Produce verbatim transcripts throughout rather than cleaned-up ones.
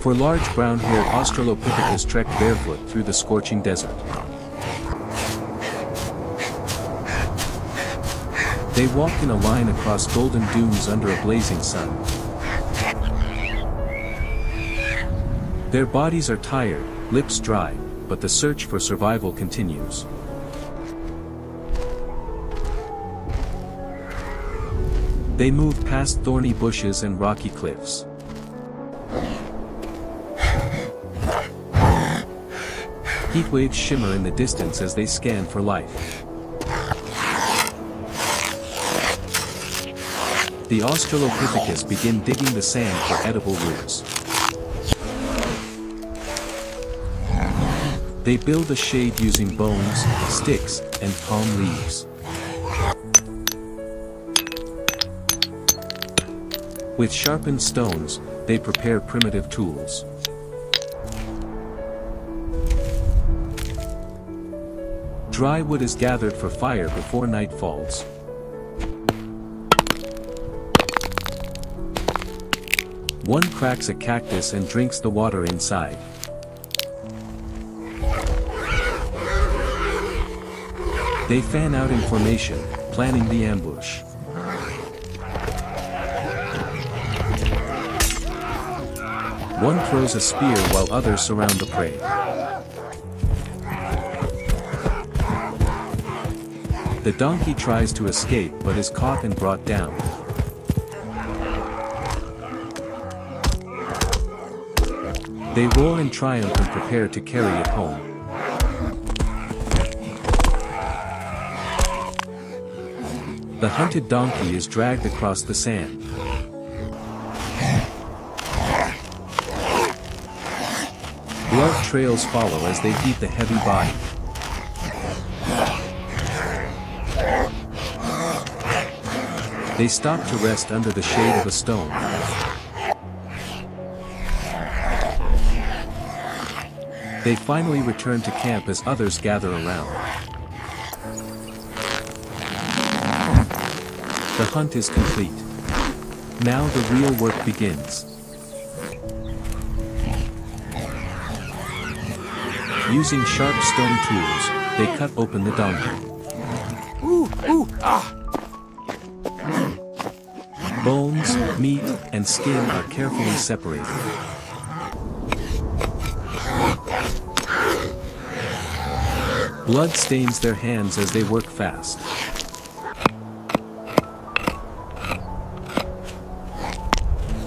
For large brown-haired Australopithecus trekked barefoot through the scorching desert. They walked in a line across golden dunes under a blazing sun. Their bodies are tired, lips dry, but the search for survival continues. They move past thorny bushes and rocky cliffs. Heat waves shimmer in the distance as they scan for life. The Australopithecus begin digging the sand for edible roots. They build a shade using bones, sticks, and palm leaves. With sharpened stones, they prepare primitive tools. Dry wood is gathered for fire before night falls. One cracks a cactus and drinks the water inside. They fan out in formation, planning the ambush. One throws a spear while others surround the prey. The donkey tries to escape but is caught and brought down. They roar in triumph and prepare to carry it home. The hunted donkey is dragged across the sand. Blood trails follow as they eat the heavy body. They stop to rest under the shade of a stone. They finally return to camp as others gather around. The hunt is complete. Now the real work begins. Using sharp stone tools, they cut open the donkey. Ooh, ooh, ah. Bones, meat, and skin are carefully separated. Blood stains their hands as they work fast.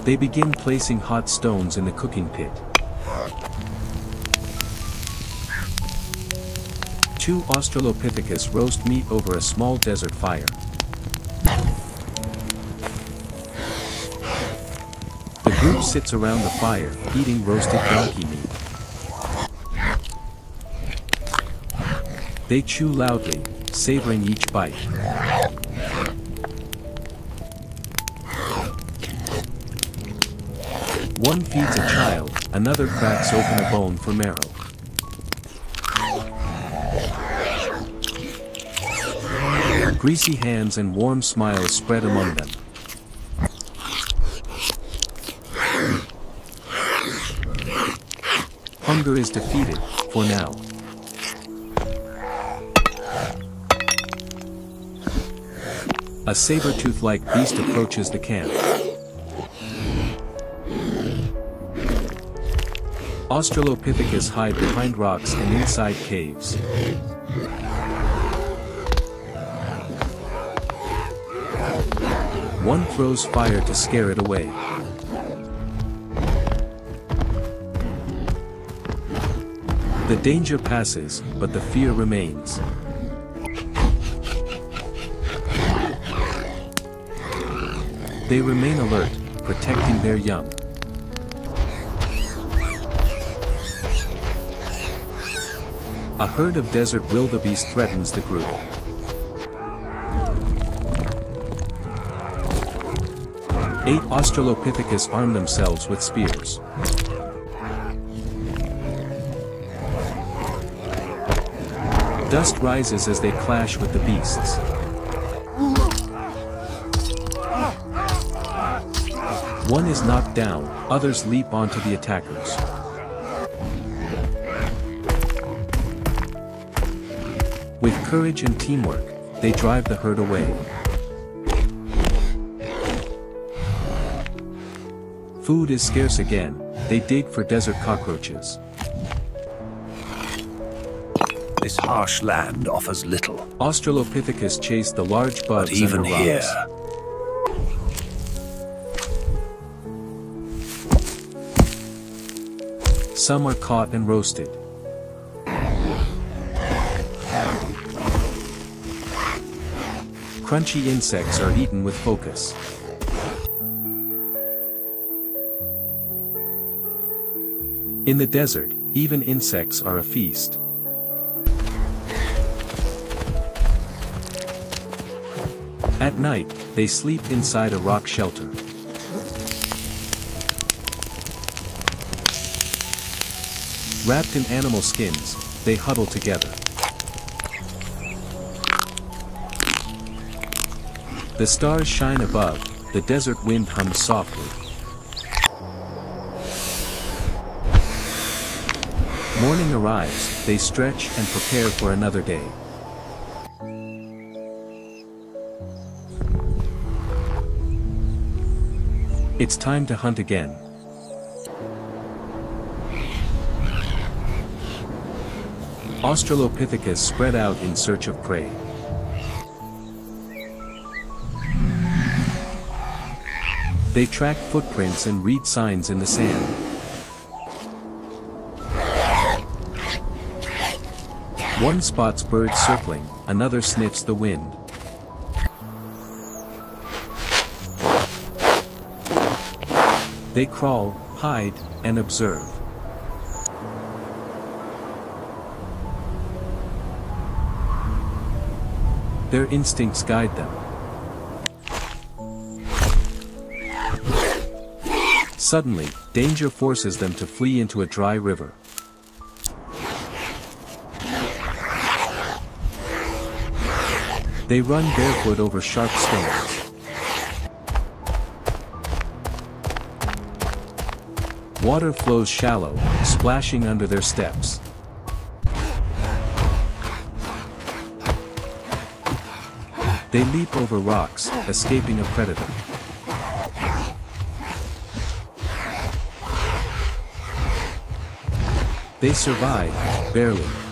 They begin placing hot stones in the cooking pit. Two Australopithecus roast meat over a small desert fire. The group sits around the fire, eating roasted donkey meat. They chew loudly, savoring each bite. One feeds a child, another cracks open a bone for marrow. Greasy hands and warm smiles spread among them. Hunger is defeated, for now. A saber-tooth-like beast approaches the camp. Australopithecus hide behind rocks and inside caves. One throws fire to scare it away. The danger passes, but the fear remains. They remain alert, protecting their young. A herd of desert wildebeest threatens the group. Eight Australopithecus arm themselves with spears. Dust rises as they clash with the beasts. One is knocked down, others leap onto the attackers. With courage and teamwork, they drive the herd away. Food is scarce again, they dig for desert cockroaches. This harsh land offers little. Australopithecus chased the large bugs but even under rocks. Here. Some are caught and roasted. Crunchy insects are eaten with focus. In the desert, even insects are a feast. At night, they sleep inside a rock shelter. Wrapped in animal skins, they huddle together. The stars shine above, the desert wind hums softly. Morning arrives, they stretch and prepare for another day. It's time to hunt again. Australopithecus spread out in search of prey. They track footprints and read signs in the sand. One spots birds circling, another sniffs the wind. They crawl, hide, and observe. Their instincts guide them. Suddenly, danger forces them to flee into a dry river. They run barefoot over sharp stones. Water flows shallow, splashing under their steps. They leap over rocks, escaping a predator. They survive, barely.